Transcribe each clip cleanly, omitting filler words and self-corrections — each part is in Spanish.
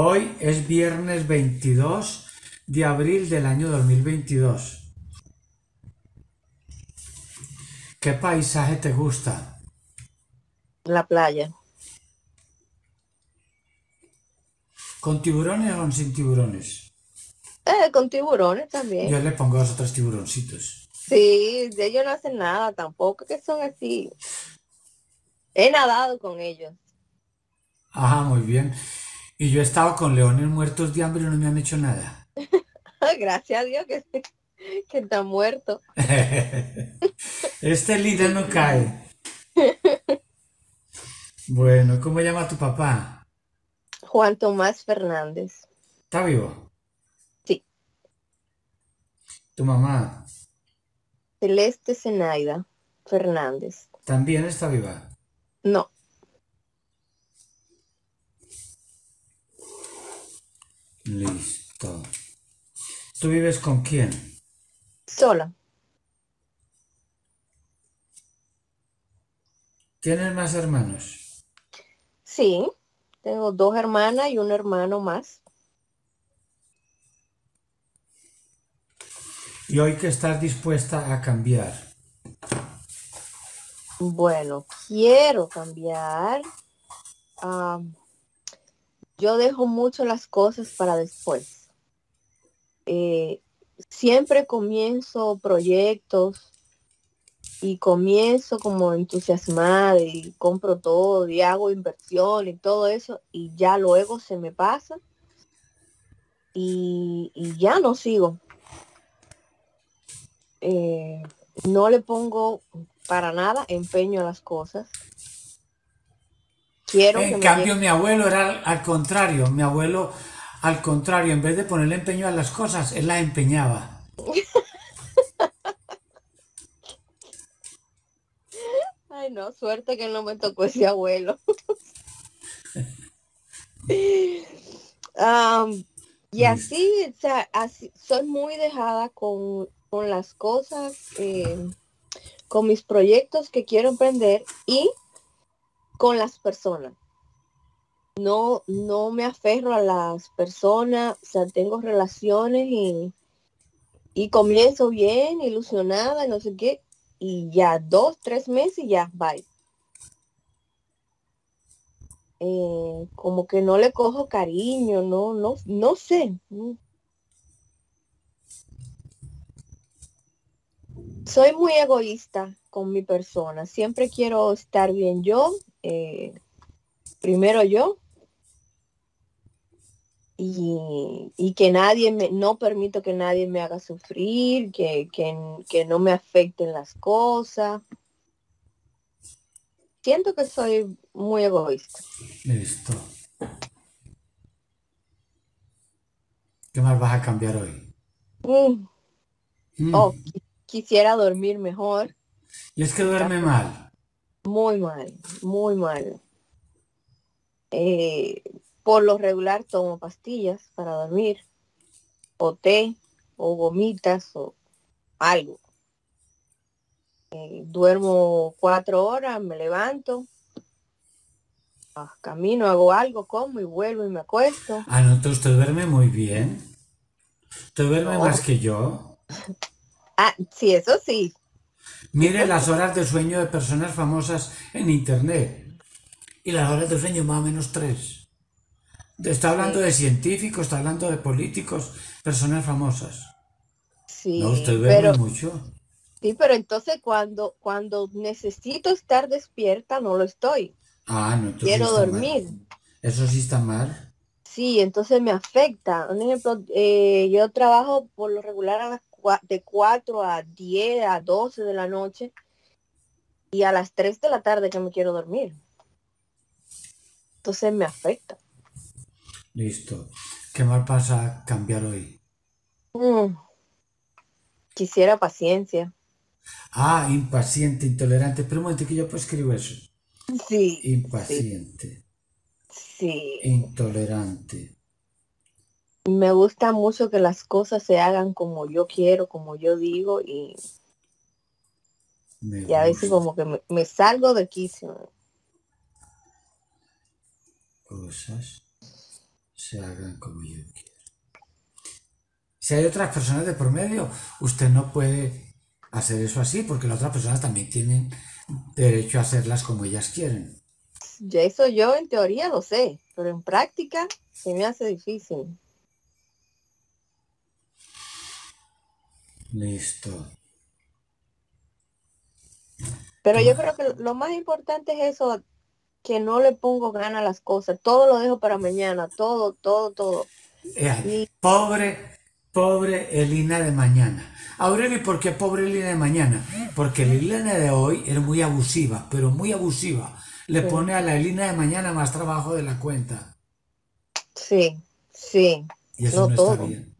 Hoy es viernes 22 de abril del año 2022. ¿Qué paisaje te gusta? La playa. ¿Con tiburones o sin tiburones? Con tiburones también. Yo le pongo a los otros tiburoncitos. Sí, de ellos no hacen nada tampoco, que son así. He nadado con ellos. Ajá, muy bien. Y yo he estado con leones muertos de hambre y no me han hecho nada. Gracias a Dios que está muerto. Este líder no cae. Bueno, ¿cómo llama tu papá? Juan Tomás Fernández. ¿Está vivo? Sí. ¿Tu mamá? Celeste Zenaida Fernández. ¿También está viva? No. Listo. ¿Tú vives con quién? Sola. ¿Tienes más hermanos? Sí, tengo dos hermanas y un hermano más. ¿Y hoy qué estás dispuesta a cambiar? Bueno, quiero cambiar. Yo dejo mucho las cosas para después. Siempre comienzo proyectos y comienzo como entusiasmada y compro todo y hago inversión y todo eso y ya luego se me pasa y ya no sigo. No le pongo para nada empeño a las cosas. En cambio, mi abuelo era al contrario. Mi abuelo, al contrario, en vez de ponerle empeño a las cosas, él las empeñaba. Ay, no, suerte que no me tocó ese abuelo. Y así, o sea, así, soy muy dejada con las cosas, con mis proyectos que quiero emprender y con las personas. No me aferro a las personas, o sea, tengo relaciones y comienzo bien, ilusionada, no sé qué, y ya 2, 3 meses y ya, bye. Como que no le cojo cariño, no sé. Soy muy egoísta con mi persona, siempre quiero estar bien yo, primero yo, y que nadie no permito que nadie me haga sufrir, que no me afecten las cosas. Siento que soy muy egoísta. Listo. ¿Qué más vas a cambiar hoy? Oh, quisiera dormir mejor. Y es que duerme mal. Muy mal, muy mal. Por lo regular tomo pastillas para dormir, o té, o gomitas, o algo. Duermo 4 horas, me levanto, camino, hago algo, como y vuelvo y me acuesto. Ah, no, tú duerme muy bien. Tú duerme más que yo. Ah, sí, eso sí. Mire las horas de sueño de personas famosas en internet. Y las horas de sueño más o menos 3. Está hablando de científicos, está hablando de políticos, personas famosas. Sí, no, usted ve mucho. Sí, pero entonces cuando necesito estar despierta no lo estoy. Ah, no. Quiero dormir. Mal. Eso sí está mal. Sí, entonces me afecta. Un ejemplo, yo trabajo por lo regular a las de 4 a 10, a 12 de la noche y a las 3 de la tarde que me quiero dormir. Entonces me afecta. Listo. ¿Qué más pasa a cambiar hoy? Quisiera paciencia. Ah, impaciente, intolerante. Pero un momento que yo pues escribo eso. Sí. Impaciente. Sí. Intolerante. Me gusta mucho que las cosas se hagan como yo quiero, como yo digo, y a veces como que me salgo de quicio. Cosas se hagan como yo quiero. Si hay otras personas de por medio, usted no puede hacer eso así, porque las otras personas también tienen derecho a hacerlas como ellas quieren. Ya eso yo en teoría lo sé, pero en práctica se me hace difícil. Listo. Pero yo creo que lo más importante es eso, que no le pongo gana a las cosas. Todo lo dejo para mañana, todo. Pobre Elina de mañana. Aurelio, ¿por qué pobre Elina de mañana? Porque la Elina de hoy es muy abusiva, pero muy abusiva. Le pone a la Elina de mañana más trabajo de la cuenta. Sí. Y eso no está bien.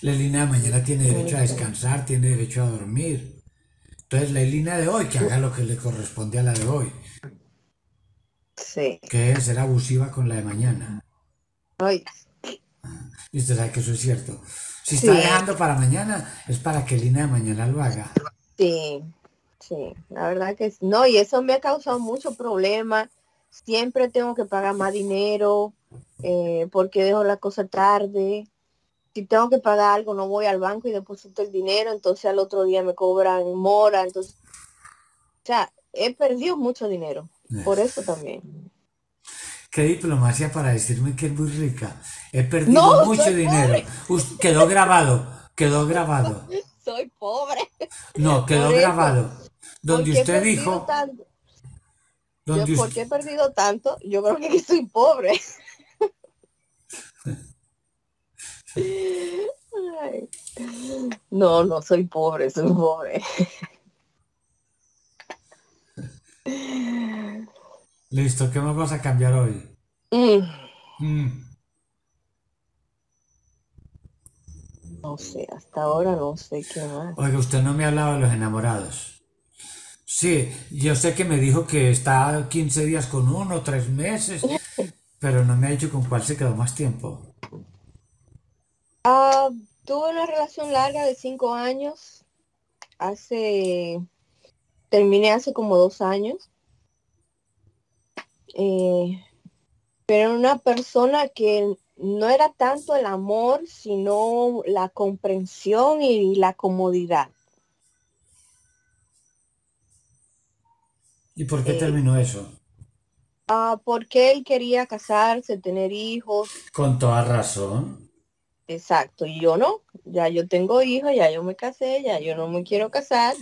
La Elina de mañana tiene derecho a descansar, tiene derecho a dormir. Entonces la Elina de hoy, que haga lo que le corresponde a la de hoy. Sí. Que es ser abusiva con la de mañana. Ay. Y usted sabe que eso es cierto. Si está dejando para mañana, es para que Elina de mañana lo haga. Sí, la verdad que sí. No, y eso me ha causado mucho problema. Siempre tengo que pagar más dinero, porque dejo la cosa tarde. Si tengo que pagar algo, no voy al banco y deposito el dinero, entonces al otro día me cobran mora, entonces... O sea, he perdido mucho dinero, por eso también. Qué diplomacia para decirme que es muy rica. He perdido mucho dinero. Pobre. Quedó grabado. Soy pobre. No, quedó grabado. Donde usted dijo... ¿Por qué he perdido tanto? Yo creo que soy pobre. Ay. No, soy pobre. Listo, ¿qué más vas a cambiar hoy? No sé, hasta ahora no sé qué más. Oiga, usted no me ha hablado de los enamorados. Sí, yo sé que me dijo que está 15 días con uno, 3 meses, pero no me ha dicho con cuál se quedó más tiempo. Tuve una relación larga de 5 años. Terminé hace como 2 años. Pero una persona que no era tanto el amor, sino la comprensión y la comodidad. ¿Y por qué terminó eso? Porque él quería casarse, tener hijos. Con toda razón. Exacto, y yo no, ya yo tengo hijos, ya yo me casé, ya yo no me quiero casar,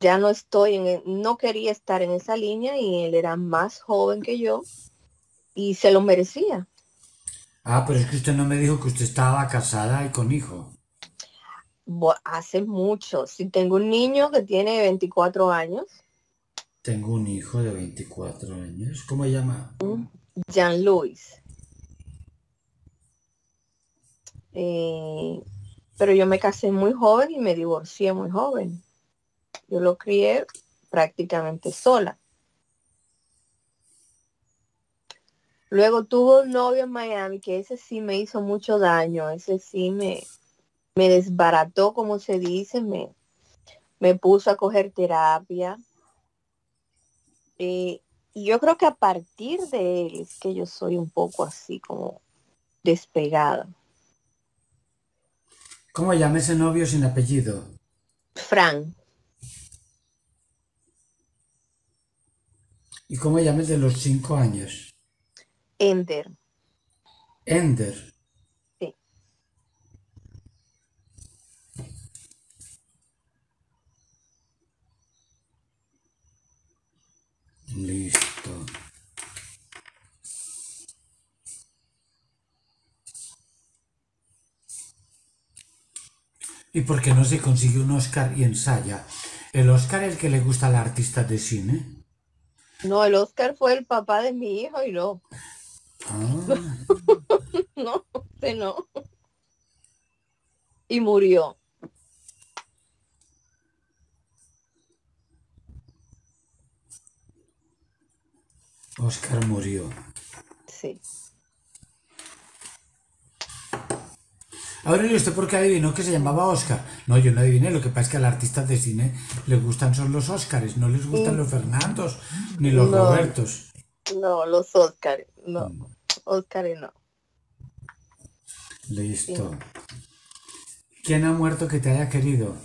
ya no estoy, no quería estar en esa línea y él era más joven que yo y se lo merecía. Pero es que usted no me dijo que usted estaba casada y con hijo. Bueno, hace mucho, sí, tengo un niño que tiene 24 años. Tengo un hijo de 24 años, ¿cómo se llama? Jean-Louis. Pero yo me casé muy joven y me divorcié muy joven. Yo lo crié prácticamente sola. Luego tuve un novio en Miami que ese sí me hizo mucho daño. Ese sí me desbarató, como se dice. Me puso a coger terapia. Y yo creo que a partir de él es que yo soy un poco así como despegada. ¿Cómo llama ese novio sin apellido? Frank. ¿Y cómo llama el de los 5 años? Ender. ¿Ender? Sí. Listo. ¿Y por qué no se consigue un Oscar y ensaya? ¿El Oscar es el que le gusta a la artista de cine? No, el Oscar fue el papá de mi hijo y no. No. Y murió. Oscar murió. Sí. Ahora, ¿y usted por qué adivinó que se llamaba Oscar? No, yo no adiviné, lo que pasa es que a los artistas de cine les gustan son los Óscares, no les gustan los Fernandos, ni los Robertos. No, los Óscares, no. Oscar y no. Listo. Sí. ¿Quién ha muerto que te haya querido?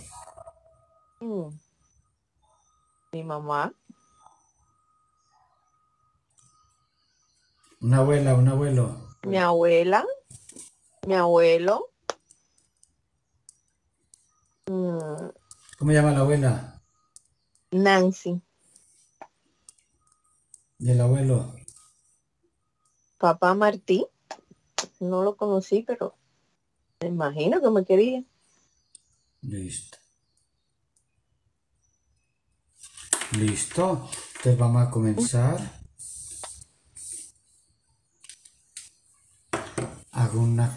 Mi mamá. Una abuela, un abuelo. Mi abuela. Mi abuelo. ¿Cómo llama la abuela? Nancy. ¿Y el abuelo? Papá Martí. No lo conocí, pero me imagino que me quería. Listo. Listo. Entonces vamos a comenzar. Hago una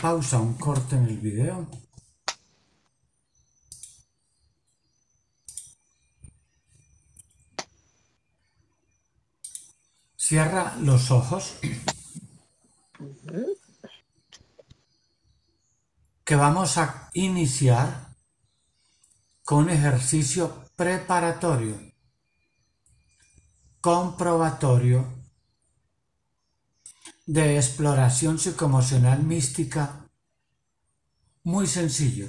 pausa, un corte en el video. Cierra los ojos. Que vamos a iniciar con un ejercicio preparatorio, comprobatorio, de exploración psicoemocional mística, muy sencillo.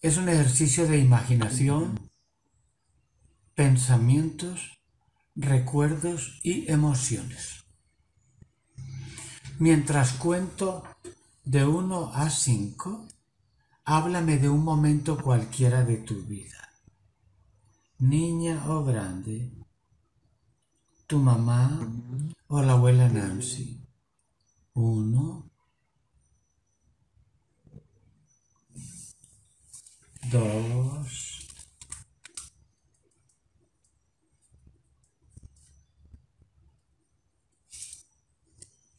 Es un ejercicio de imaginación, pensamientos, recuerdos y emociones. Mientras cuento de 1 a 5, háblame de un momento cualquiera de tu vida. Niña o grande, tu mamá o la abuela Nancy. 1, 2...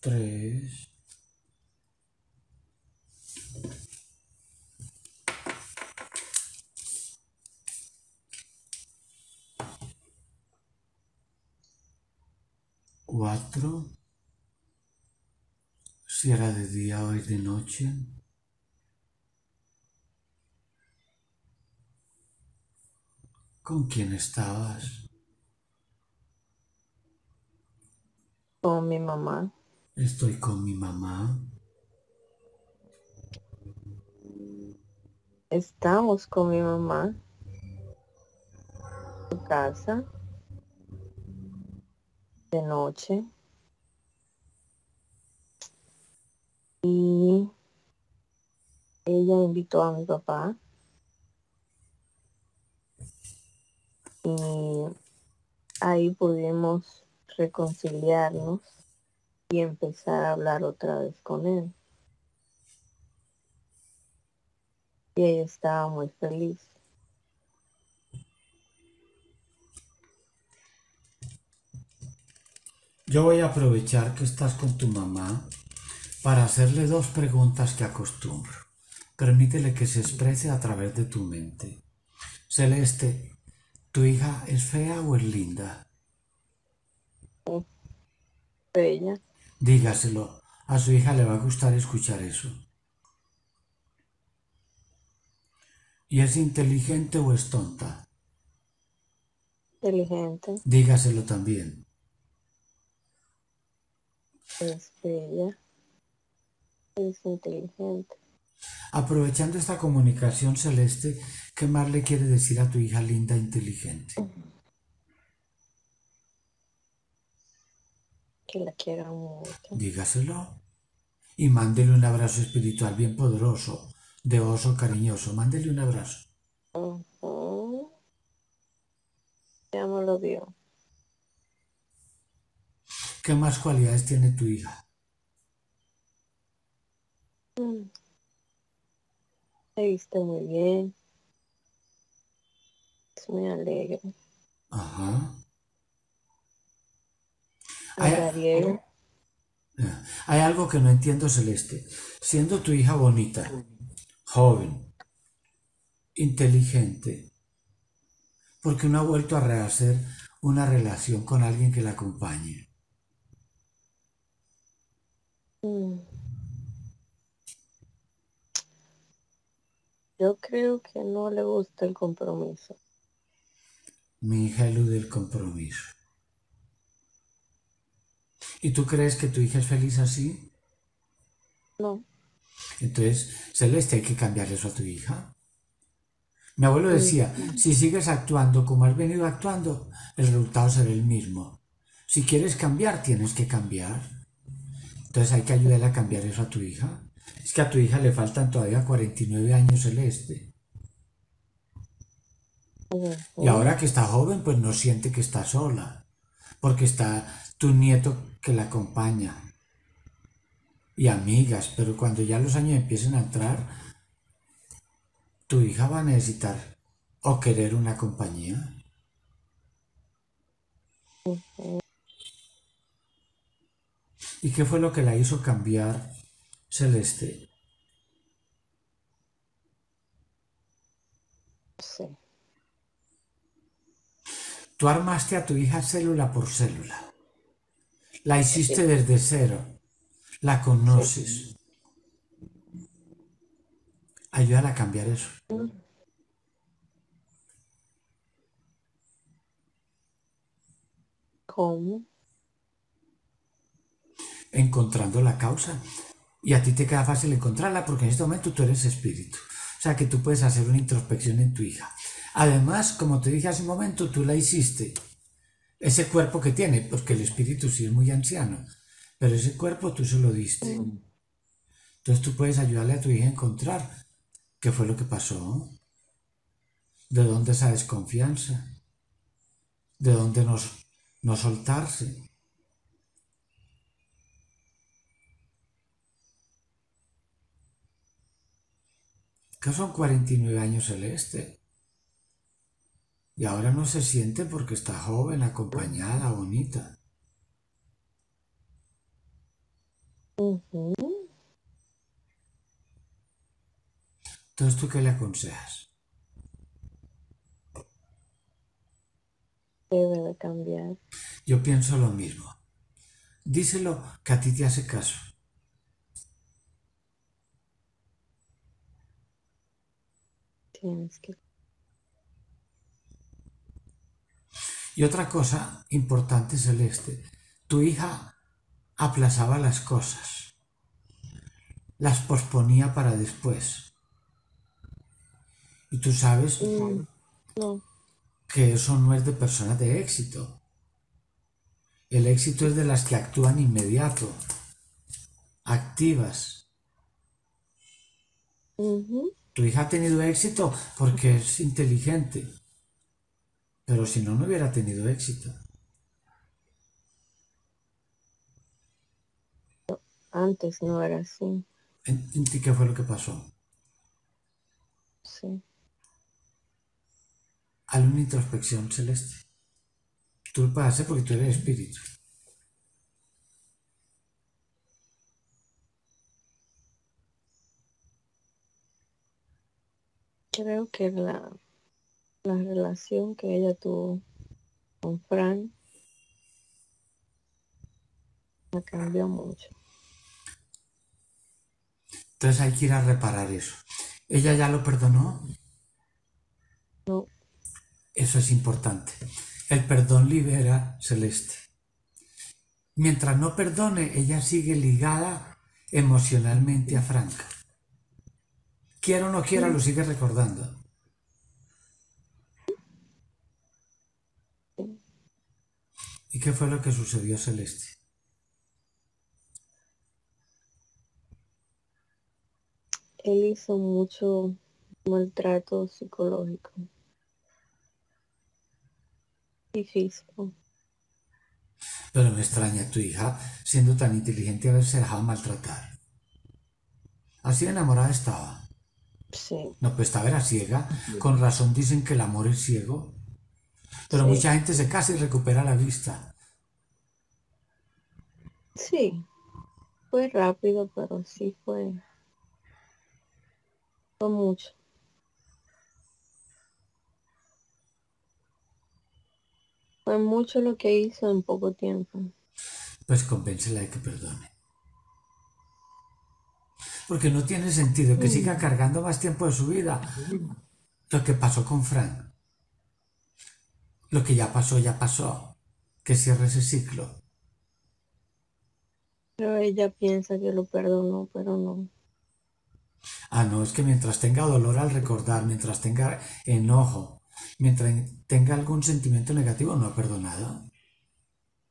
3, 4, si era de día o de noche, ¿con quién estabas? Con mi mamá. Estoy con mi mamá. Estamos con mi mamá. En casa. De noche. Y ella invitó a mi papá. Y ahí pudimos reconciliarnos y empezar a hablar otra vez con él. Y ella estaba muy feliz. Yo voy a aprovechar que estás con tu mamá para hacerle 2 preguntas que acostumbro. Permítele que se exprese a través de tu mente. Celeste, ¿tu hija es fea o es linda? Bella. Dígaselo, a su hija le va a gustar escuchar eso. ¿Y es inteligente o es tonta? Inteligente. Dígaselo también. Es bella. Es inteligente. Aprovechando esta comunicación, Celeste, ¿qué más le quiere decir a tu hija linda e inteligente? Que la quiero mucho. Dígaselo y mándele un abrazo espiritual bien poderoso, de oso cariñoso. Mándele un abrazo. Ya me lo dio. ¿Qué más cualidades tiene tu hija? Se viste muy bien. Es muy alegre. Ajá. Hay algo que no entiendo, Celeste. Siendo tu hija bonita, joven, inteligente, ¿por qué no ha vuelto a rehacer una relación con alguien que la acompañe? Yo creo que no le gusta el compromiso. Mi hija elude el compromiso. ¿Y tú crees que tu hija es feliz así? No. Entonces, Celeste, hay que cambiar eso a tu hija. Mi abuelo decía, si sigues actuando como has venido actuando, el resultado será el mismo. Si quieres cambiar, tienes que cambiar. Entonces hay que ayudarle a cambiar eso a tu hija. Es que a tu hija le faltan todavía 49 años, Celeste. Y ahora que está joven, pues no siente que está sola. Porque está tu nieto que la acompaña. Y amigas, pero cuando ya los años empiecen a entrar, tu hija va a necesitar o querer una compañía. ¿Y qué fue lo que la hizo cambiar, Celeste? Sí. Tú armaste a tu hija célula por célula. La hiciste desde cero. La conoces. Ayúdala a cambiar eso. ¿Cómo? Encontrando la causa. Y a ti te queda fácil encontrarla porque en este momento tú eres espíritu. O sea que tú puedes hacer una introspección en tu hija. Además, como te dije hace un momento, tú la hiciste. Ese cuerpo que tiene, porque el espíritu sí es muy anciano. Pero ese cuerpo tú se lo diste. Entonces tú puedes ayudarle a tu hija a encontrar qué fue lo que pasó, de dónde esa desconfianza, de dónde no soltarse. Que son 49 años, Celeste. Y ahora no se siente porque está joven, acompañada, bonita. Entonces, ¿tú qué le aconsejas? Debe de cambiar. Yo pienso lo mismo. Díselo que a ti te hace caso. Tienes que... Y otra cosa importante, Celeste, tu hija aplazaba las cosas, las posponía para después. Y tú sabes que eso no es de personas de éxito. El éxito es de las que actúan inmediato, activas. Tu hija ha tenido éxito porque es inteligente, pero si no, no hubiera tenido éxito. Antes no era así. ¿En ti qué fue lo que pasó? Sí. Haz una introspección, Celeste. Tú lo puedes hacer porque tú eres espíritu. Creo que la relación que ella tuvo con Frank la cambió mucho. Entonces hay que ir a reparar eso. ¿Ella ya lo perdonó? No. Eso es importante. El perdón libera, Celeste. Mientras no perdone, ella sigue ligada emocionalmente a Frank. Quiera o no quiera, lo sigue recordando. ¿Y qué fue lo que sucedió, Celeste? Él hizo mucho maltrato psicológico y físico. Pero me extraña, tu hija, siendo tan inteligente, haberse dejado maltratar. Así enamorada estaba. Sí. No, pues estaba, era ciega. Con razón dicen que el amor es ciego. Pero mucha gente se casa y recupera la vista. Sí. Fue rápido, pero sí fue... mucho. Fue mucho lo que hizo en poco tiempo. Pues convéncela de que perdone. Porque no tiene sentido que siga cargando más tiempo de su vida lo que pasó con Frank. Lo que ya pasó, ya pasó. Que cierre ese ciclo. Pero ella piensa que lo perdonó, pero no. Ah, no, es que mientras tenga dolor al recordar, mientras tenga enojo, mientras tenga algún sentimiento negativo, no ha perdonado.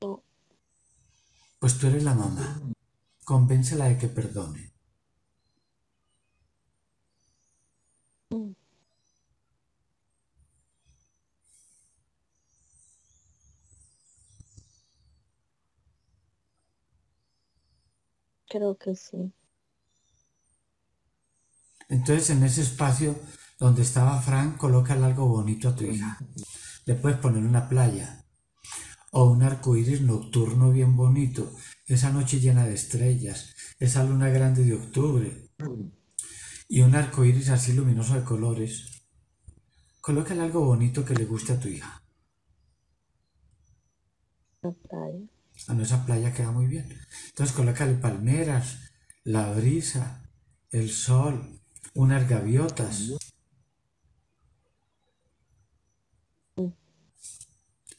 No. Pues tú eres la mamá. Convéncela de que perdone. No. Creo que sí. Entonces, en ese espacio donde estaba Frank, colócale algo bonito a tu hija. Le puedes poner una playa o un arcoíris nocturno bien bonito, esa noche llena de estrellas, esa luna grande de octubre y un arcoíris así luminoso de colores. Colócale algo bonito que le guste a tu hija. La playa. Ah, no, esa playa queda muy bien. Entonces, colócale palmeras, la brisa, el sol, unas gaviotas.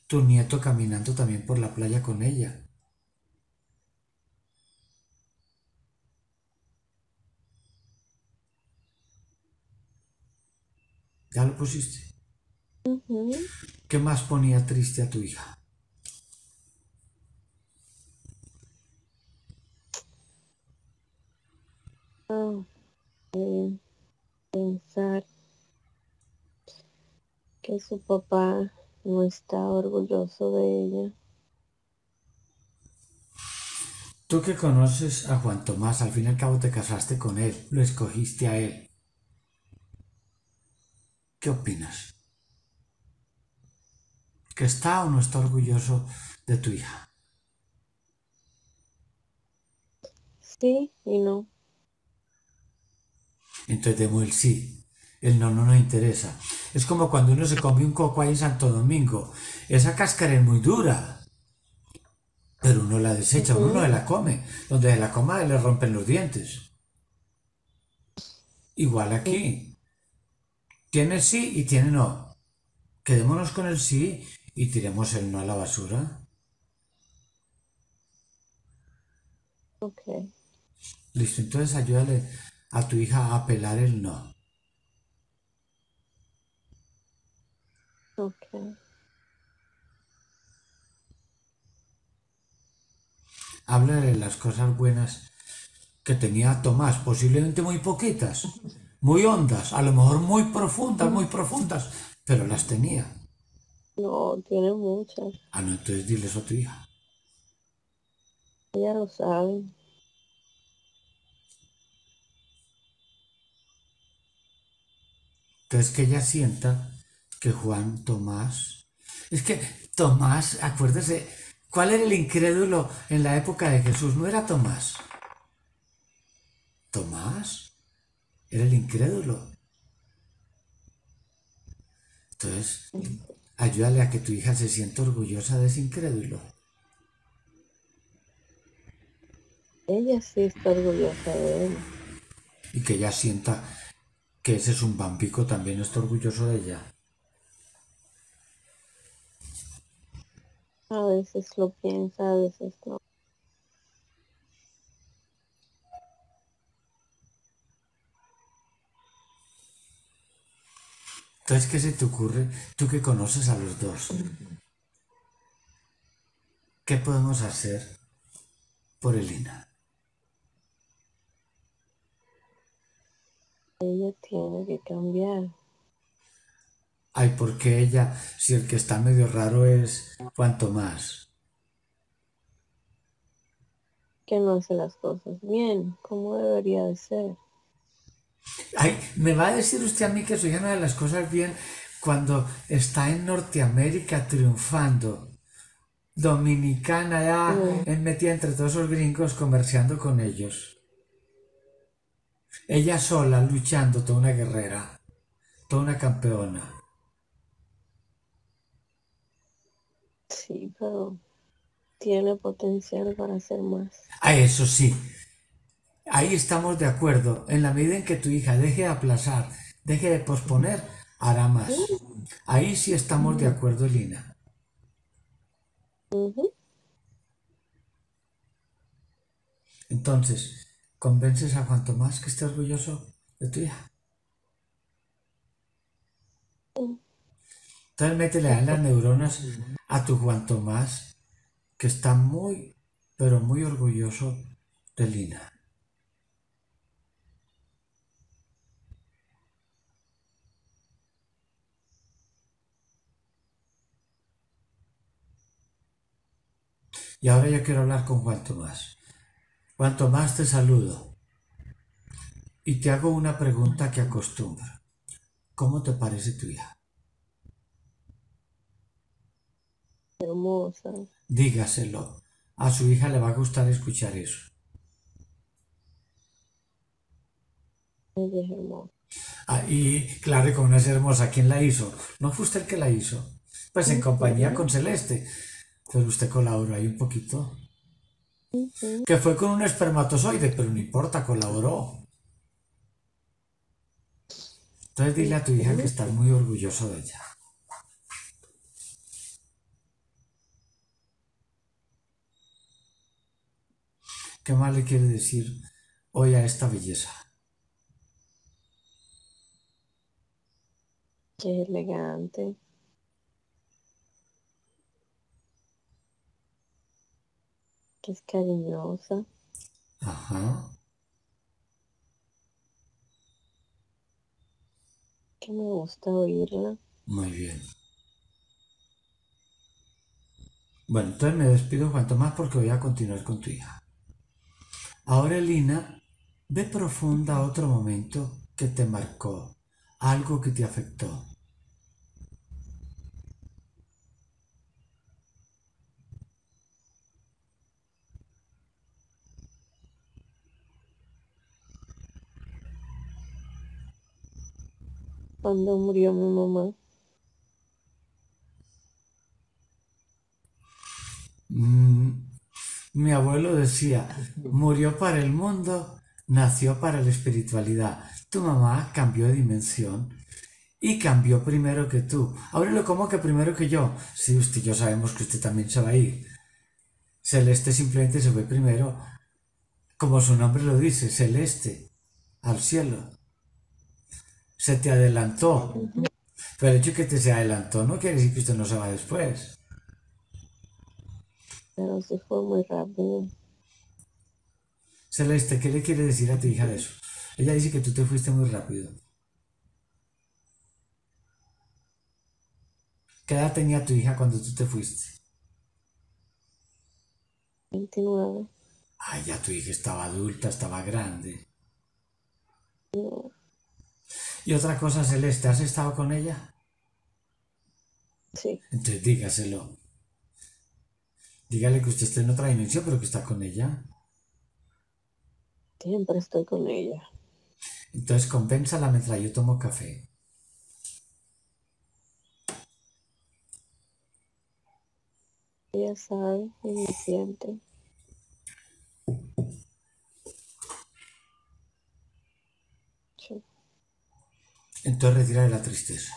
Tu nieto caminando también por la playa con ella. ¿Ya lo pusiste? ¿Qué más ponía triste a tu hija? Pensar que su papá no está orgulloso de ella. Tú que conoces a Juan Tomás, al fin y al cabo te casaste con él, lo escogiste a él. ¿Qué opinas? ¿Que está o no está orgulloso de tu hija? Sí y no. Entonces demos el sí. El no, no nos interesa. Es como cuando uno se come un coco ahí en Santo Domingo. Esa cáscara es muy dura. Pero uno la desecha, uno no se la come. Donde se la coma le rompen los dientes. Igual aquí. Tiene sí y tiene no. Quedémonos con el sí y tiremos el no a la basura. Ok. Listo, entonces ayúdale a tu hija a apelar el no. Okay. Habla de las cosas buenas que tenía Tomás, posiblemente muy poquitas, muy hondas, a lo mejor muy profundas, pero las tenía. No, tiene muchas. Ah, no, entonces dile eso a tu hija. Ella lo sabe. Entonces que ella sienta que Juan Tomás... Es que Tomás, acuérdese, ¿cuál era el incrédulo en la época de Jesús? No era Tomás. Tomás era el incrédulo. Entonces, ayúdale a que tu hija se sienta orgullosa de ese incrédulo. Ella sí está orgullosa de él. Y que ella sienta que ese es un vampico, también está orgulloso de ella. A veces lo piensa, a veces no. Entonces, ¿qué se te ocurre? Tú que conoces a los dos. ¿Qué podemos hacer por Elina? Ella tiene que cambiar. Ay, porque ella, si el que está medio raro es Juan Tomás. Que no hace las cosas bien, como debería de ser. Ay, ¿me va a decir usted a mí que su hija no hace las cosas bien cuando está en Norteamérica triunfando? Dominicana, ya es metida entre todos esos gringos comerciando con ellos. Ella sola, luchando, toda una guerrera, toda una campeona. Sí, pero tiene potencial para hacer más. Ah, eso sí. Ahí estamos de acuerdo. En la medida en que tu hija deje de aplazar, deje de posponer, hará más. Ahí sí estamos de acuerdo, Lina. Entonces, ¿convences a Juan Tomás que esté orgulloso de tu hija? Sí. Entonces métele a las neuronas a tu Juan Tomás, que está muy, pero muy orgulloso de Lina. Y ahora yo quiero hablar con Juan Tomás. Juan Tomás, te saludo y te hago una pregunta que acostumbro. ¿Cómo te parece tu hija? Hermosa. Dígaselo. A su hija le va a gustar escuchar eso. Ella es hermosa. Ah, y claro, como no es hermosa, ¿quién la hizo? ¿No fue usted el que la hizo? Pues en compañía con Celeste. Entonces usted colaboró ahí un poquito. Que fue con un espermatozoide, pero no importa, colaboró. Entonces dile a tu hija que estás muy orgulloso de ella. ¿Qué más le quiere decir hoy a esta belleza? Que es elegante. Que es cariñosa. Ajá. Que me gusta oírla. Muy bien. Bueno, entonces me despido, Juan Tomás, porque voy a continuar con tu hija. Ahora, Lina, ve profunda otro momento que te marcó, algo que te afectó. Cuando murió mi mamá. Mi abuelo decía, murió para el mundo, nació para la espiritualidad. Tu mamá cambió de dimensión y cambió primero que tú. Ábrelo, ¿cómo que primero que yo? Sí, usted y yo sabemos que usted también se va a ir. Celeste simplemente se fue primero, como su nombre lo dice, Celeste, al cielo. Se te adelantó, pero el hecho de que te se adelantó no quiere decir que usted no se va después. Pero se fue muy rápido. Celeste, ¿qué le quiere decir a tu hija de eso? Ella dice que tú te fuiste muy rápido. ¿Qué edad tenía tu hija cuando tú te fuiste? 29. Ay, ya tu hija estaba adulta, estaba grande. No. Y otra cosa, Celeste, ¿has estado con ella? Sí. Entonces dígaselo. Dígale que usted está en otra dimensión, pero que está con ella. Siempre estoy con ella. Entonces compénsala mientras yo tomo café. Ella sabe y me siente. Entonces retira de la tristeza,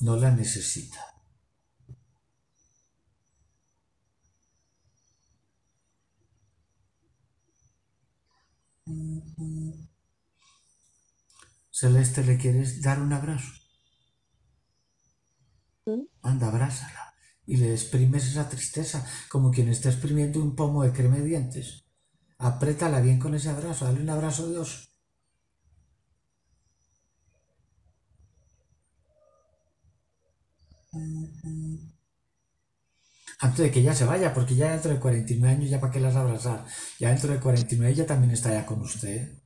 no la necesita. Celeste, ¿le quieres dar un abrazo? Anda, abrázala y le exprimes esa tristeza como quien está exprimiendo un pomo de crema de dientes. Apriétala bien con ese abrazo, dale un abrazo de oso. Antes de que ella se vaya, porque ya dentro de 49 años ya para qué las abrazar, ya dentro de 49 ella también está ya con usted.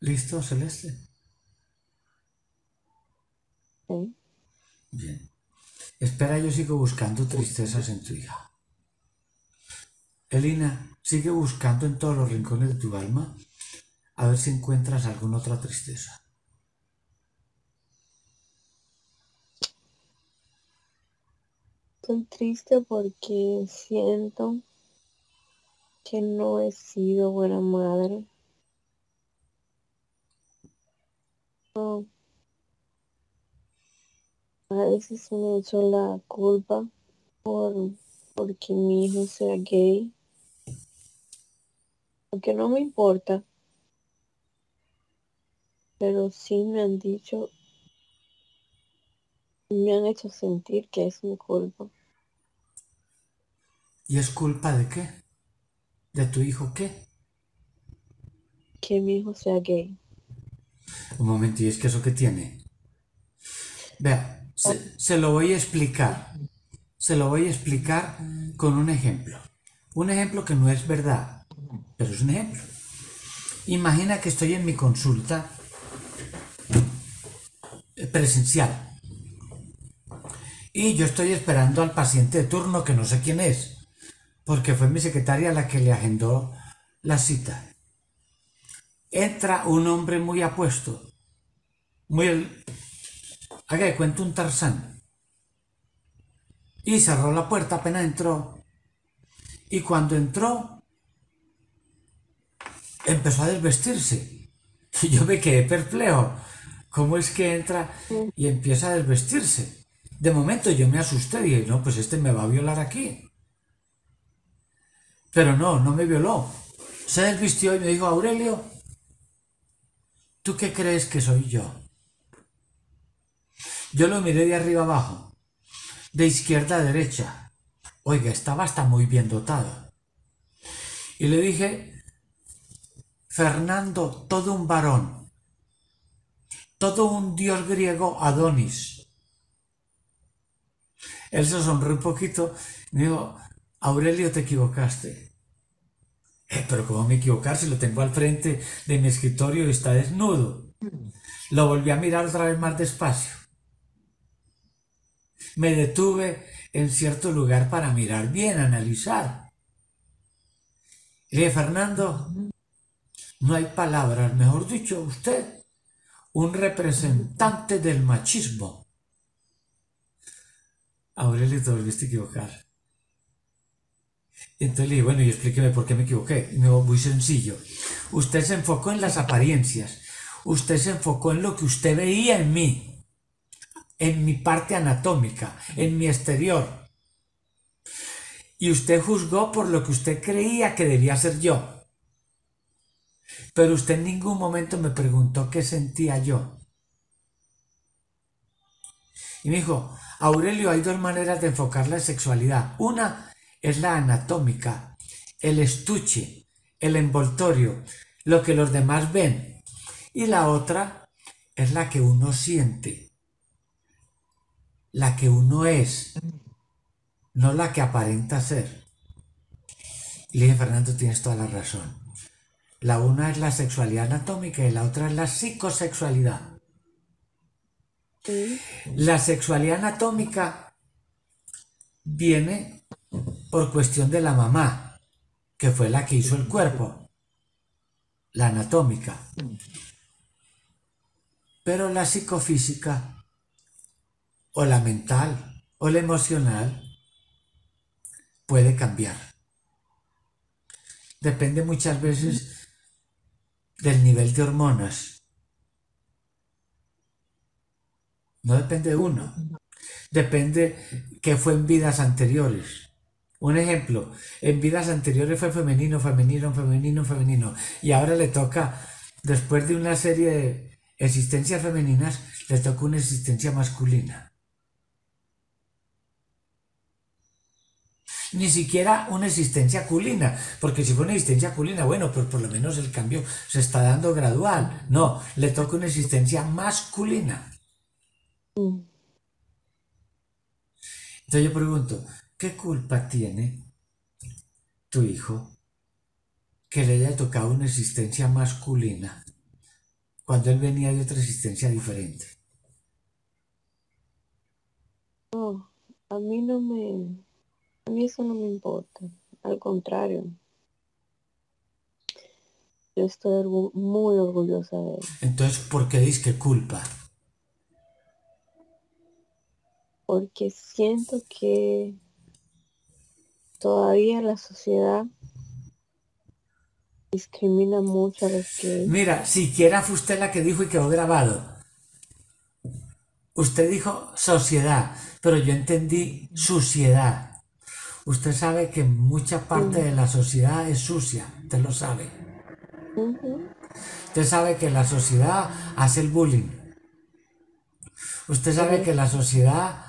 ¿Listo, Celeste? Sí. Bien. Espera, yo sigo buscando tristezas en tu hija. Elina, sigue buscando en todos los rincones de tu alma a ver si encuentras alguna otra tristeza. Estoy triste porque siento que no he sido buena madre. No. A veces me echo la culpa porque mi hijo sea gay. Aunque no me importa. Pero sí me han dicho, me han hecho sentir que es mi culpa. ¿Y es culpa de qué? ¿De tu hijo qué? Que mi hijo sea gay. Un momento, ¿y es que eso qué tiene? Vea, se lo voy a explicar. Se lo voy a explicar con un ejemplo. Un ejemplo que no es verdad, pero es un ejemplo. Imagina que estoy en mi consulta presencial. Y yo estoy esperando al paciente de turno que no sé quién es, porque fue mi secretaria la que le agendó la cita. Entra un hombre muy apuesto, haga de cuenta un Tarzán. Y cerró la puerta apenas entró. Y cuando entró, empezó a desvestirse. Y yo me quedé perplejo. ¿Cómo es que entra y empieza a desvestirse? De momento yo me asusté y dije, no, pues este me va a violar aquí. Pero no, no me violó. Se desvistió y me dijo, Aurelio, ¿tú qué crees que soy yo? Yo lo miré de arriba abajo, de izquierda a derecha. Oiga, estaba hasta muy bien dotado. Y le dije, Fernando, todo un varón, todo un dios griego Adonis. Él se sonrió un poquito y me dijo, Aurelio, te equivocaste. Pero ¿cómo me equivocar si lo tengo al frente de mi escritorio y está desnudo? Lo volví a mirar otra vez más despacio. Me detuve en cierto lugar para mirar bien, analizar. Y le dije, Fernando, no hay palabras, mejor dicho, usted, un representante del machismo. Aurelio, te volviste a equivocar. Entonces le dije, bueno, y explíqueme por qué me equivoqué. Y me dijo, muy sencillo. Usted se enfocó en las apariencias. Usted se enfocó en lo que usted veía en mí. En mi parte anatómica, en mi exterior. Y usted juzgó por lo que usted creía que debía ser yo. Pero usted en ningún momento me preguntó qué sentía yo. Y me dijo, Aurelio, hay dos maneras de enfocar la sexualidad. Una es la anatómica, el estuche, el envoltorio, lo que los demás ven. Y la otra es la que uno siente, la que uno es, no la que aparenta ser. Y le dije, Fernando, tienes toda la razón. La una es la sexualidad anatómica y la otra es la psicosexualidad. La sexualidad anatómica viene por cuestión de la mamá, que fue la que hizo el cuerpo, la anatómica. Pero la psicofísica, o la mental, o la emocional, puede cambiar. Depende muchas veces del nivel de hormonas. No depende de uno, depende que fue en vidas anteriores. Un ejemplo, en vidas anteriores fue femenino, femenino, femenino, femenino. Y ahora le toca, después de una serie de existencias femeninas, le toca una existencia masculina. Ni siquiera una existencia culina, porque si fue una existencia culina, bueno, pues por lo menos el cambio se está dando gradual. No, le toca una existencia masculina. Entonces yo pregunto, ¿qué culpa tiene tu hijo que le haya tocado una existencia masculina cuando él venía de otra existencia diferente? No, a mí eso no me importa, al contrario, yo estoy muy orgullosa de él. Entonces, ¿por qué dices que culpa? porque siento que todavía la sociedad discrimina mucho a los que... Mira, siquiera fue usted la que dijo y quedó grabado. Usted dijo sociedad, pero yo entendí suciedad. Usted sabe que mucha parte de la sociedad es sucia, usted lo sabe. Usted sabe que la sociedad hace el bullying. Usted sabe que la sociedad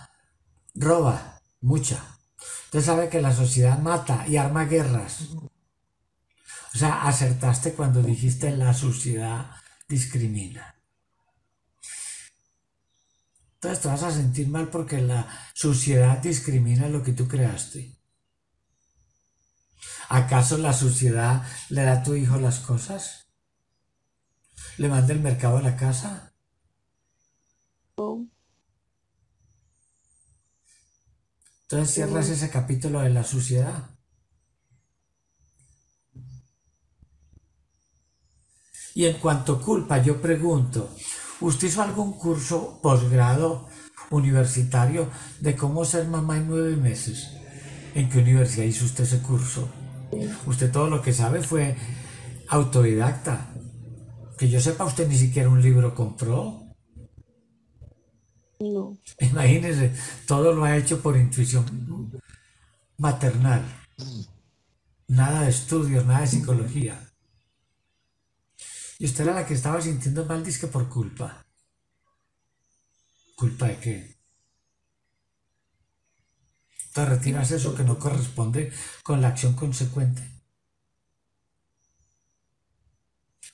roba, mucha. Usted sabe que la sociedad mata y arma guerras. O sea, acertaste cuando dijiste la sociedad discrimina. Entonces te vas a sentir mal porque la sociedad discrimina lo que tú creaste. ¿Acaso la sociedad le da a tu hijo las cosas? ¿Le manda el mercado a la casa? No. Entonces cierras ese capítulo de la sociedad. Y en cuanto a culpa, yo pregunto, ¿usted hizo algún curso posgrado universitario de cómo ser mamá en 9 meses? ¿En qué universidad hizo usted ese curso? Usted todo lo que sabe fue autodidacta. Que yo sepa, usted ni siquiera un libro compró. No. Imagínese, todo lo ha hecho por intuición maternal. Nada de estudios, nada de psicología. Y usted era la que estaba sintiendo mal, dice que por culpa. ¿Culpa de qué? Te retiras eso que no corresponde con la acción consecuente.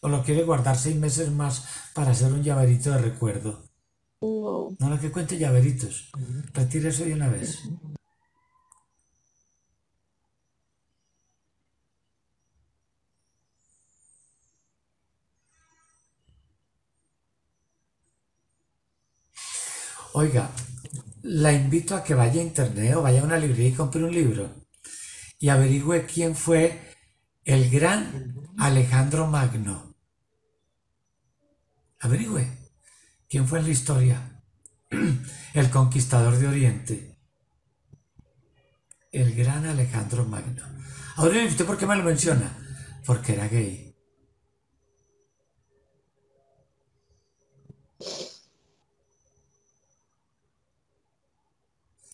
¿O lo quiere guardar 6 meses más para hacer un llaverito de recuerdo? No. No, lo que cuente llaveritos. Retira eso de una vez. Oiga, la invito a que vaya a internet o vaya a una librería y compre un libro y averigüe quién fue el gran Alejandro Magno. Averigüe quién fue en la historia el conquistador de Oriente. El gran Alejandro Magno. Ahora, ¿usted por qué me lo menciona? Porque era gay.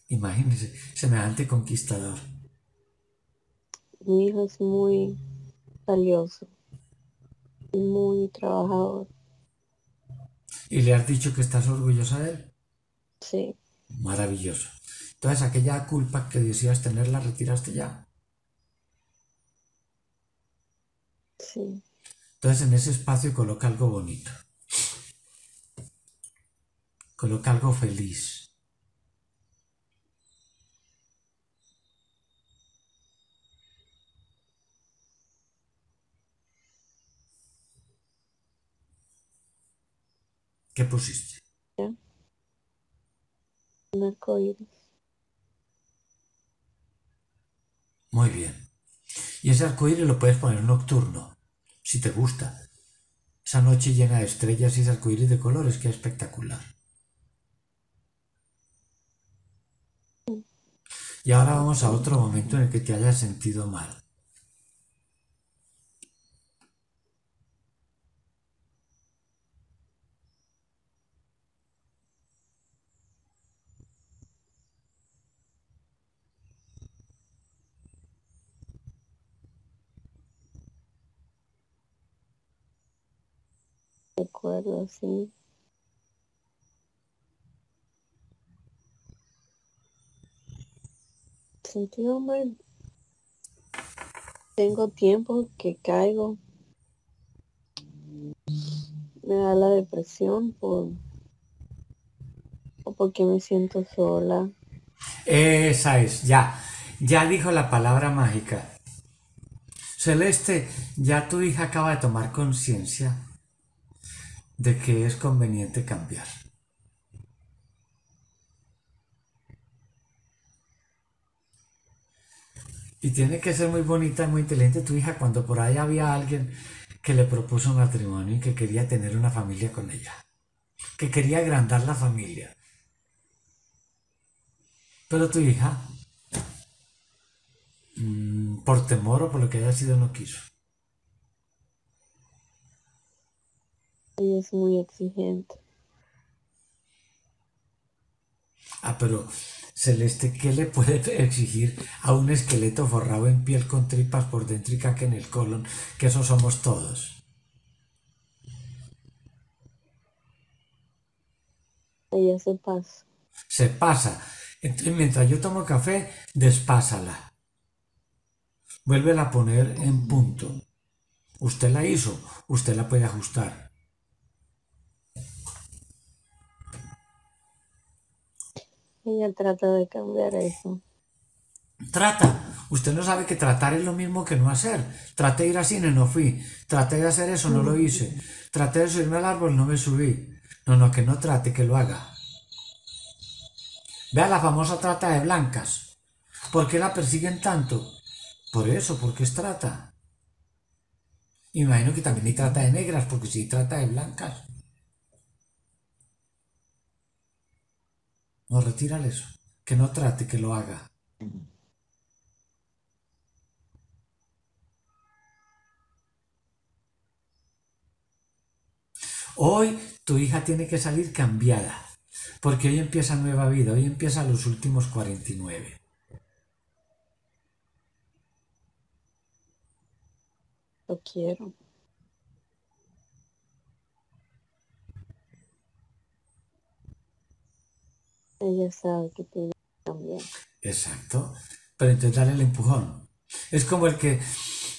Imagínese, semejante conquistador. Mi hijo es muy valioso y muy trabajador. ¿Y le has dicho que estás orgullosa de él? Sí. Maravilloso. Entonces aquella culpa que decías tener la retiraste ya. Sí. Entonces en ese espacio coloca algo bonito. Coloca algo feliz. ¿Qué pusiste? Un arcoíris. Muy bien. Y ese arcoíris lo puedes poner nocturno, si te gusta. Esa noche llena de estrellas y ese arcoíris de colores, que es espectacular. Y ahora vamos a otro momento en el que te hayas sentido mal. Recuerdo así. Sentido mal. Tengo tiempo que caigo. Me da la depresión o porque me siento sola. Esa es, ya. Ya dijo la palabra mágica. Celeste, ya tu hija acaba de tomar conciencia de que es conveniente cambiar. Y tiene que ser muy bonita y muy inteligente tu hija cuando por ahí había alguien que le propuso un matrimonio y que quería tener una familia con ella, que quería agrandar la familia. Pero tu hija, por temor o por lo que haya sido, no quiso. Ella es muy exigente. Ah, pero Celeste, ¿qué le puede exigir a un esqueleto forrado en piel con tripas por dentro y caca en el colon? Que eso somos todos. Ella se pasa. Se pasa. Entonces, mientras yo tomo café, despásala. Vuélvela a poner en punto. Usted la hizo, usted la puede ajustar. Ella trata de cambiar eso. Trata. Usted no sabe que tratar es lo mismo que no hacer. Traté de ir al cine, no fui. Traté de hacer eso, no lo hice. Traté de subirme al árbol, no me subí. No, no, que no trate, que lo haga. Vea la famosa trata de blancas. ¿Por qué la persiguen tanto? Por eso, porque es trata. Imagino que también hay trata de negras, porque sí trata de blancas. No, retírale eso. Que no trate, que lo haga. Hoy tu hija tiene que salir cambiada. Porque hoy empieza nueva vida. Hoy empieza los últimos 49. Lo quiero. Ella sabe que tiene que cambiar. Exacto. Pero entonces dale el empujón. Es como el que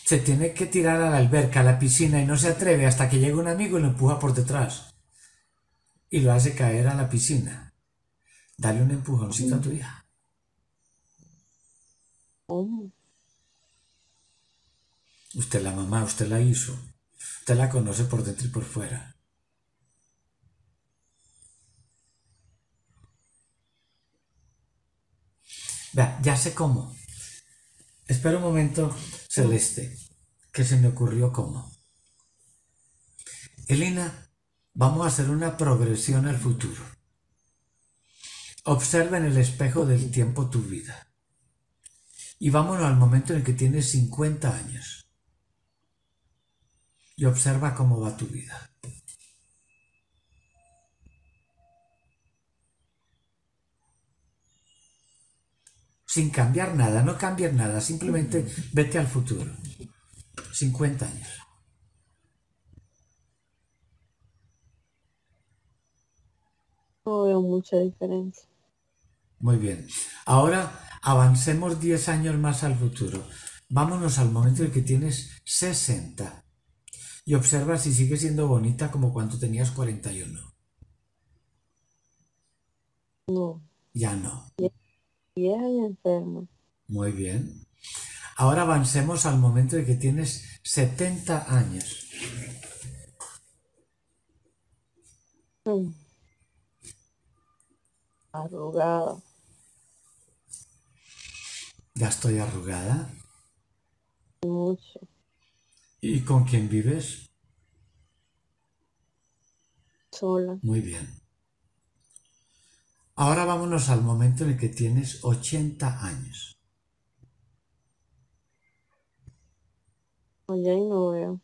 se tiene que tirar a la alberca, a la piscina, y no se atreve hasta que llega un amigo y lo empuja por detrás. Y lo hace caer a la piscina. Dale un empujoncito a tu hija. Usted la mamá, usted la hizo. Usted la conoce por dentro y por fuera. Ya sé cómo. Espera un momento, Celeste, que se me ocurrió cómo. Elena, vamos a hacer una progresión al futuro. Observa en el espejo del tiempo tu vida. Y vámonos al momento en el que tienes 50 años. Y observa cómo va tu vida. Sin cambiar nada, no cambiar nada, simplemente vete al futuro. 50 años. No veo mucha diferencia. Muy bien. Ahora avancemos 10 años más al futuro. Vámonos al momento en que tienes 60. Y observa si sigue siendo bonita como cuando tenías 41. No. Ya no. Vieja y enferma. Muy bien. Ahora avancemos al momento de que tienes 70 años. Arrugada. ¿Ya estoy arrugada? Mucho. ¿Y con quién vives? Sola. Muy bien. Ahora vámonos al momento en el que tienes 80 años. Ya no veo.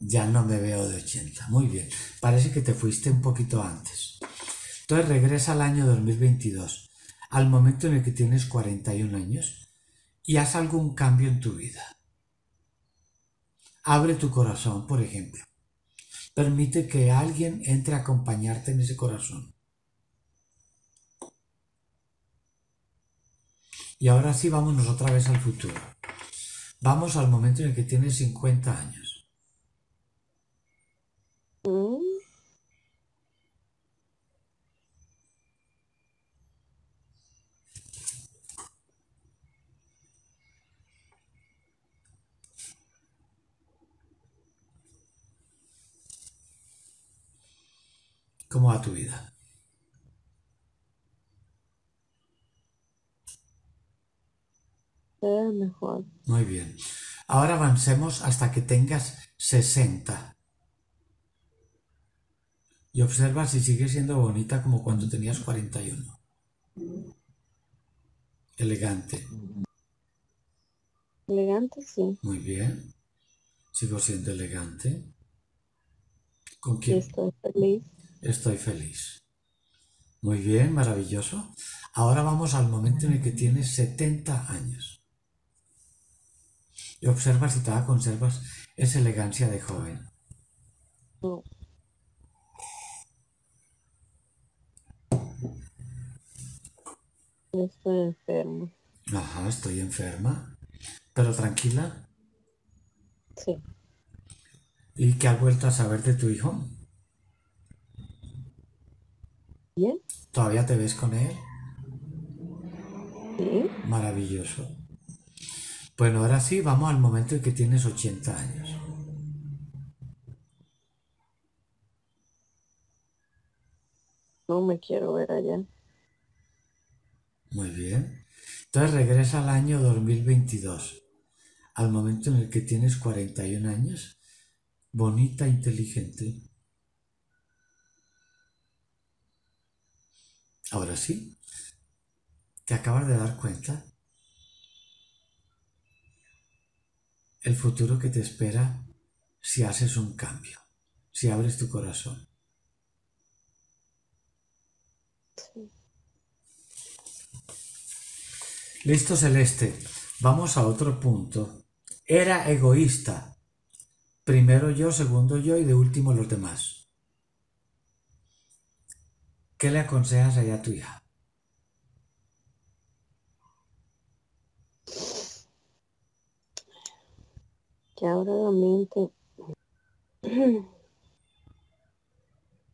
Ya no me veo de 80. Muy bien. Parece que te fuiste un poquito antes. Entonces regresa al año 2022, al momento en el que tienes 41 años y haz algún cambio en tu vida. Abre tu corazón, por ejemplo. Permite que alguien entre a acompañarte en ese corazón. Y ahora sí, vámonos otra vez al futuro. Vamos al momento en el que tienes 50 años. ¿Cómo va tu vida? Mejor. Muy bien. Ahora avancemos hasta que tengas 60. Y observa si sigues siendo bonita como cuando tenías 41. Elegante. Elegante, sí. Muy bien. Sigo siendo elegante. ¿Con quién? Estoy feliz. Estoy feliz. Muy bien, maravilloso. Ahora vamos al momento en el que tienes 70 años. Y observa si todavía conservas esa elegancia de joven. No. Estoy enferma. Ajá, estoy enferma. ¿Pero tranquila? Sí. ¿Y qué has vuelto a saber de tu hijo? Bien. ¿Todavía te ves con él? Sí. Maravilloso. Bueno, ahora sí, vamos al momento en que tienes 80 años. No me quiero ver allá. Muy bien. Entonces regresa al año 2022, al momento en el que tienes 41 años, bonita, inteligente. Ahora sí, te acabas de dar cuenta el futuro que te espera si haces un cambio, si abres tu corazón. Sí. Listo, Celeste, vamos a otro punto. Era egoísta. Primero yo, segundo yo y de último los demás. ¿Qué le aconsejas allá a tu hija? Que abra la mente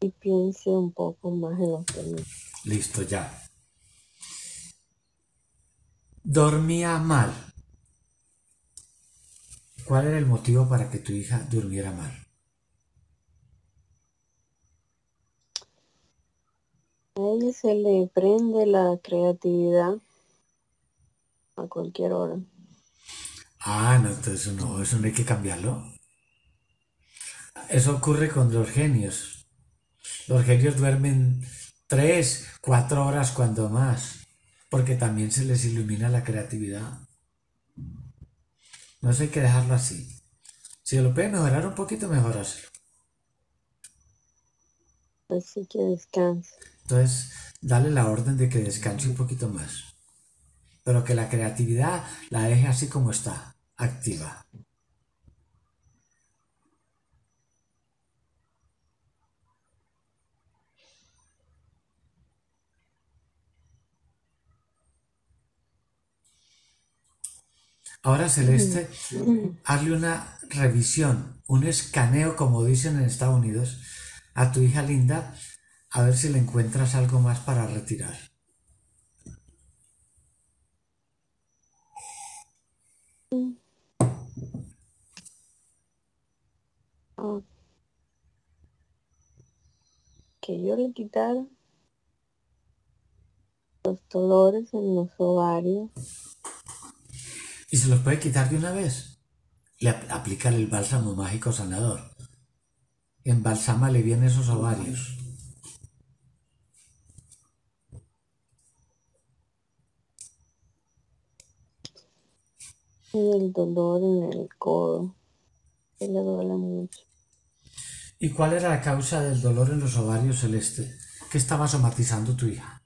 y piense un poco más en los demás. Listo, ya. Dormía mal. ¿Cuál era el motivo para que tu hija durmiera mal? A ella se le prende la creatividad a cualquier hora. Ah, no, entonces no, eso no hay que cambiarlo. Eso ocurre con los genios. Los genios duermen 3, 4 horas cuando más, porque también se les ilumina la creatividad. No, eso hay que dejarlo así. Si lo puedes mejorar un poquito, mejoráselo. Así que descanse. Entonces, dale la orden de que descanse un poquito más. Pero que la creatividad la deje así como está, activa. Ahora, Celeste, hazle una revisión, un escaneo, como dicen en Estados Unidos, a tu hija linda. A ver si le encuentras algo más para retirar. Oh. Que yo le quitara los dolores en los ovarios. ¿Y se los puede quitar de una vez? Le aplicar el bálsamo mágico sanador. Embalsámale bien esos ovarios. Y el dolor en el codo, que le duele mucho. ¿Y cuál era la causa del dolor en los ovarios, Celeste? ¿Qué estaba somatizando tu hija?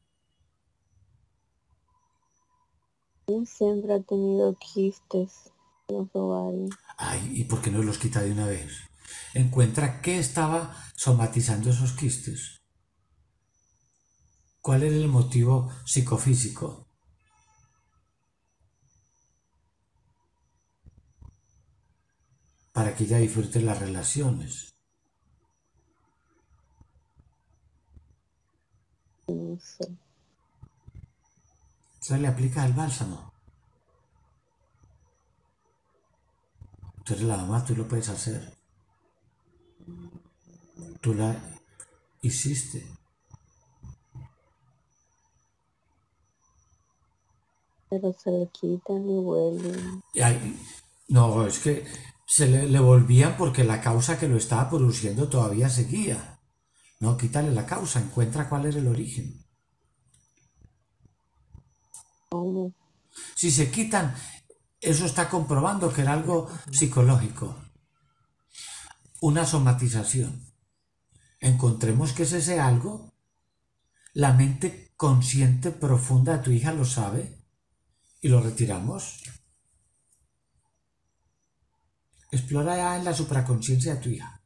Ella siempre ha tenido quistes en los ovarios. Ay, ¿y por qué no los quita de una vez? Encuentra qué estaba somatizando esos quistes. ¿Cuál era el motivo psicofísico? Para que ella disfrute las relaciones. No sé. Entonces le aplica el bálsamo. Tú eres la mamá, tú lo puedes hacer. Tú la hiciste. Pero se le quitan y vuelven. No, es que se le volvían porque la causa que lo estaba produciendo todavía seguía. No, quítale la causa, encuentra cuál era el origen. Si se quitan, eso está comprobando que era algo psicológico. Una somatización. Encontremos que es ese algo. La mente consciente profunda de tu hija lo sabe y lo retiramos. Explora ya en la supraconciencia de tu hija.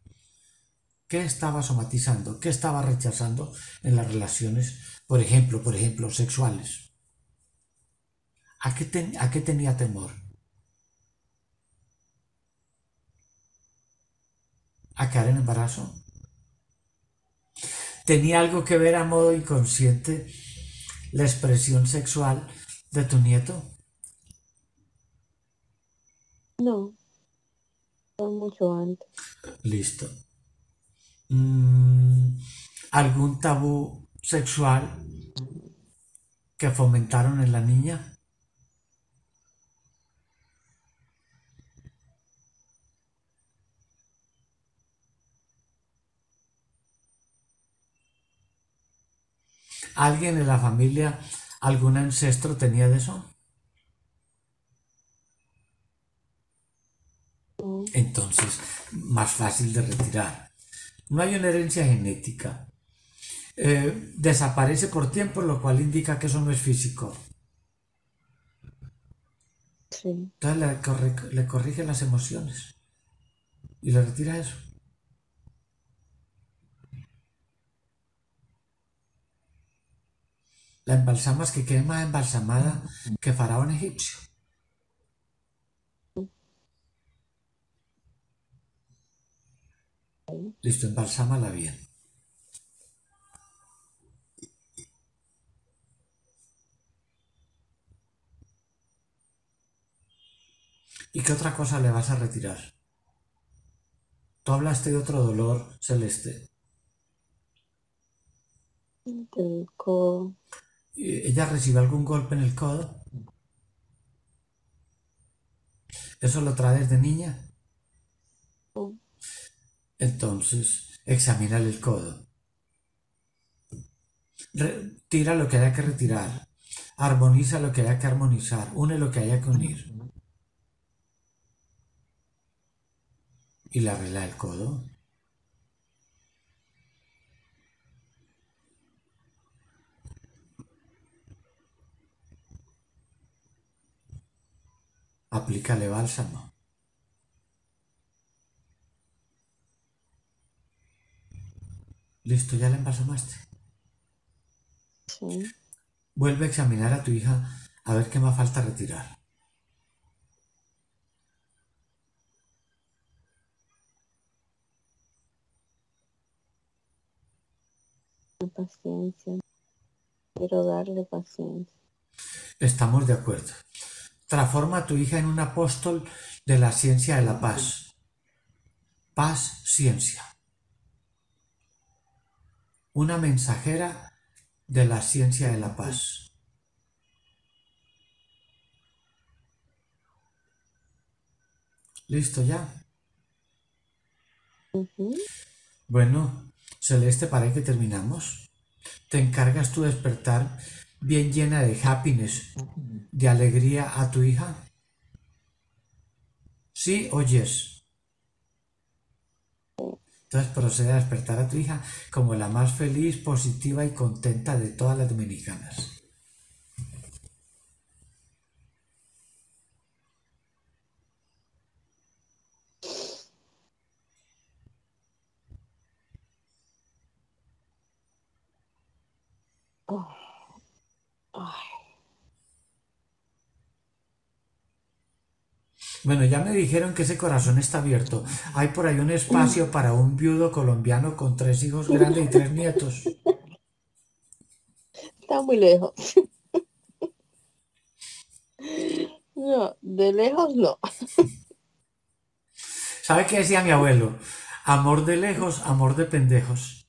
¿Qué estaba somatizando? ¿Qué estaba rechazando en las relaciones, por ejemplo, sexuales? ¿A qué tenía temor? ¿A caer en embarazo? ¿Tenía algo que ver a modo inconsciente la expresión sexual de tu nieto? No, fue mucho antes. Listo. ¿Algún tabú sexual que fomentaron en la niña? ¿Alguien en la familia, algún ancestro tenía de eso? Entonces, más fácil de retirar. No hay una herencia genética. Desaparece por tiempo, lo cual indica que eso no es físico. Sí. Entonces le corrige las emociones y le retira eso. La embalsamas, que quede más embalsamada que faraón egipcio. Listo, embalsámala bien. ¿Y qué otra cosa le vas a retirar? Tú hablaste de otro dolor, Celeste. ¿Ella recibe algún golpe en el codo? ¿Eso lo trae desde niña? Entonces, examínale el codo. Tira lo que haya que retirar. Armoniza lo que haya que armonizar. Une lo que haya que unir. Y le arregla el codo. Aplícale bálsamo. Listo, ya la embalsamaste. Sí. Vuelve a examinar a tu hija a ver qué más falta retirar. Paciencia. Quiero darle paciencia. Estamos de acuerdo. Transforma a tu hija en un apóstol de la ciencia de la paz. Paz, ciencia. Una mensajera de la ciencia de la paz. ¿Listo ya? Bueno, Celeste, para que terminamos. Te encargas tú de despertar bien llena de happiness, de alegría a tu hija. ¿Sí o yes? Entonces procede a despertar a tu hija como la más feliz, positiva y contenta de todas las dominicanas. Bueno, ya me dijeron que ese corazón está abierto. Hay por ahí un espacio para un viudo colombiano con 3 hijos grandes y 3 nietos. Está muy lejos. No, de lejos no. ¿Sabe qué decía mi abuelo? Amor de lejos, amor de pendejos.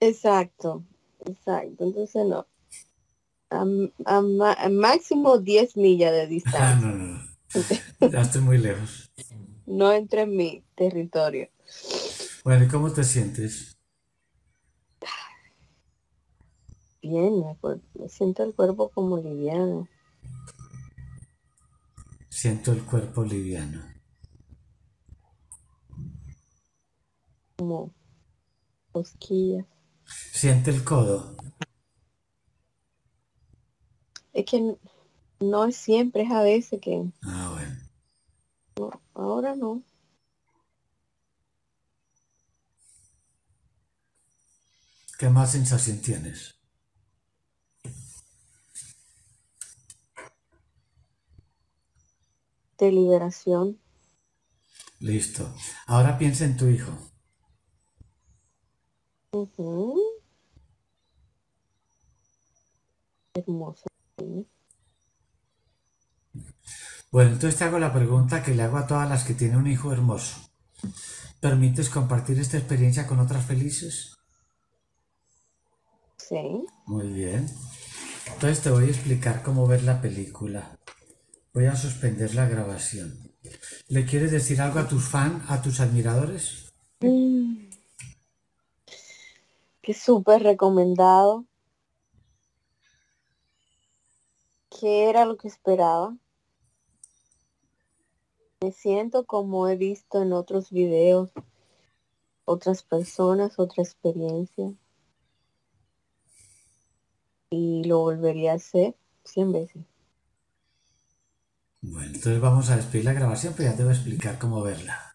Exacto, exacto. Entonces no. A máximo 10 millas de distancia. No, no, no. Ya estoy muy lejos. No entré en mi territorio. Bueno, ¿y cómo te sientes? Bien, me siento el cuerpo como liviano. Siento el cuerpo liviano. Como cosquillas. Siente el codo. Es que no es siempre, es a veces que... Ah, bueno. No, ahora no. ¿Qué más sensación tienes? De liberación. Listo. Ahora piensa en tu hijo. Uh-huh. Hermoso. Bueno, entonces te hago la pregunta que le hago a todas las que tienen un hijo hermoso. ¿Permites compartir esta experiencia con otras felices? Sí. Muy bien. Entonces te voy a explicar cómo ver la película. Voy a suspender la grabación. ¿Le quieres decir algo a tus fans, a tus admiradores? Que súper recomendado. Que era lo que esperaba. Me siento como he visto en otros videos, otras personas, otra experiencia. Y lo volvería a hacer 100 veces. Bueno, entonces vamos a despedir la grabación, pero ya te voy a explicar cómo verla.